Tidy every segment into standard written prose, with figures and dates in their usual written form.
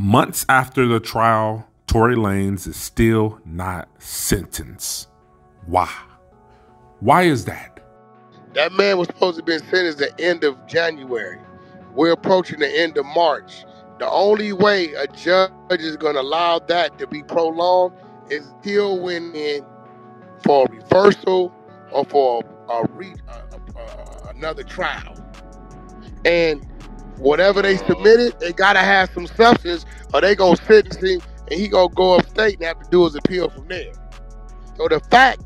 Months after the trial, Tory Lanez is still not sentenced. Why? Why is that? That man was supposed to be sentenced at the end of January. We're approaching the end of March. The only way a judge is going to allow that to be prolonged is still went in for a reversal or for another trial. And whatever they submitted, they got to have some substance or they going to sentence him and he going to go upstate and have to do his appeal from there. So the fact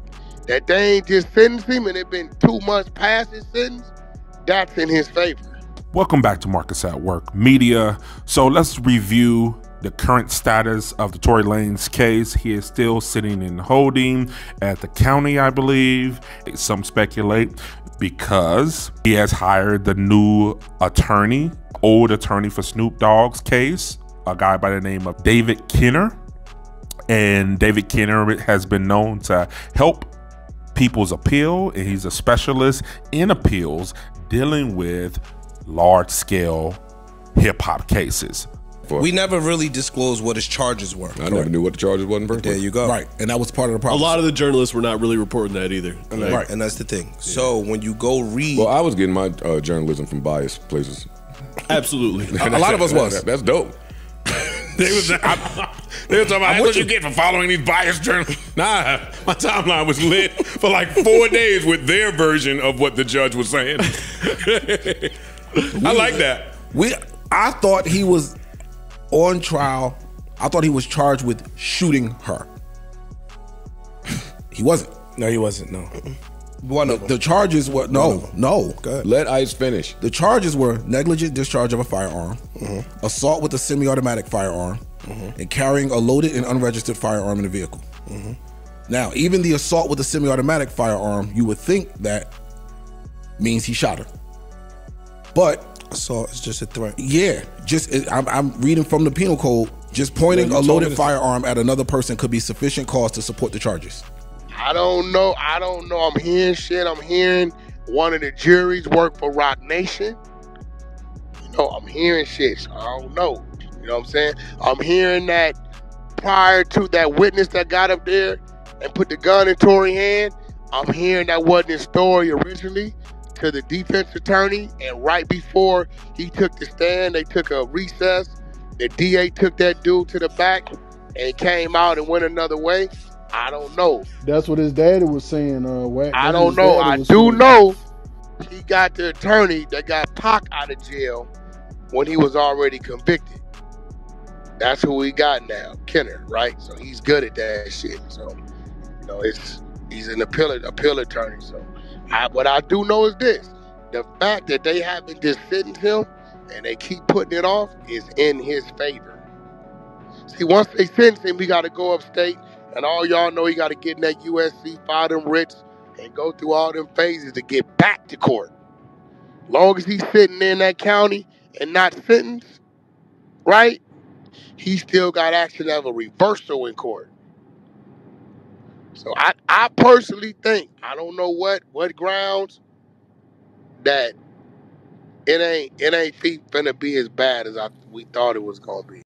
that they ain't just sentenced him and it been 2 months past his sentence, that's in his favor. Welcome back to Marcus at Work Media. So let's review the current status of the Tory Lanez case. He is still sitting in holding at the county, I believe. Some speculate because he has hired the new attorney, old attorney for Snoop Dogg's case, a guy by the name of David Kenner. And David Kenner has been known to help people's appeal, and he's a specialist in appeals dealing with large-scale hip-hop cases. We never really disclosed what his charges were. I never knew what the charges were. There you go. Right, and that was part of the problem. A lot of the journalists were not really reporting that either. Right, and that's the thing. Yeah. So when you go read, well, I was getting my journalism from biased places. Absolutely, a lot of us was. That's dope. They were talking about what you get for following these biased journalists. Nah, my timeline was lit for like 4 days with their version of what the judge was saying. I like that. I thought he was on trial. I thought he was charged with shooting her. He wasn't. No, he wasn't. No. The charges were no. Good. Let Ice finish. The charges were negligent discharge of a firearm, assault with a semi-automatic firearm, and carrying a loaded and unregistered firearm in a vehicle. Now, even the assault with a semi-automatic firearm, you would think that means he shot her. But assault is just a threat. Yeah, I'm reading from the penal code. Just pointing a loaded firearm at another person could be sufficient cause to support the charges. I don't know. I'm hearing shit. I'm hearing one of the juries work for Rock Nation. You know, I'm hearing shit. So I don't know. You know what I'm saying? I'm hearing that prior to that witness that got up there and put the gun in Tory's hand, I'm hearing that wasn't his story originally to the defense attorney, and right before he took the stand, they took a recess. The DA took that dude to the back and came out and went another way. I don't know. That's what his daddy was saying. I don't know. I do know he got the attorney that got Pac out of jail when he was already convicted. That's who we got now, Kenner, right? So he's good at that shit. So, you know, he's an appeal attorney. So, what I do know is this: the fact that they haven't just sentenced him and they keep putting it off is in his favor. See, once they sentence him, we got to go upstate. And all y'all know he got to get in that USC, file them writs, and go through all them phases to get back to court. Long as he's sitting in that county and not sentenced, right, he still got action of a reversal in court. So I personally think, I don't know what grounds, that it ain't finna be as bad as we thought it was going to be.